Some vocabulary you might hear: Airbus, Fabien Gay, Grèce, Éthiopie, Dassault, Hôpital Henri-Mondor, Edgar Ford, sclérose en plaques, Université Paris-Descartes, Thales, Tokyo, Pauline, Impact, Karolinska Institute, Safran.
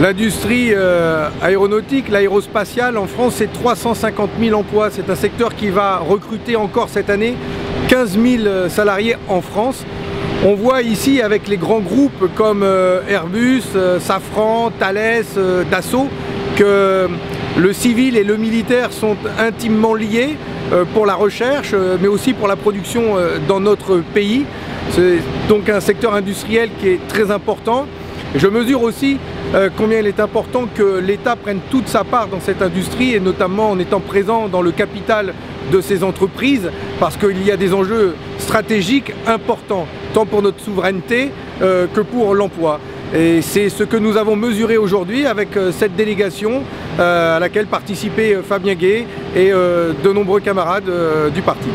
L'industrie aéronautique, l'aérospatiale en France, c'est 350 000 emplois. C'est un secteur qui va recruter encore cette année 15 000 salariés en France. On voit ici avec les grands groupes comme Airbus, Safran, Thales, Dassault, que le civil et le militaire sont intimement liés pour la recherche, mais aussi pour la production dans notre pays. C'est donc un secteur industriel qui est très important. Je mesure aussi combien il est important que l'État prenne toute sa part dans cette industrie, et notamment en étant présent dans le capital de ces entreprises, parce qu'il y a des enjeux stratégiques importants, tant pour notre souveraineté que pour l'emploi. Et c'est ce que nous avons mesuré aujourd'hui avec cette délégation à laquelle participaient Fabien Gay et de nombreux camarades du parti.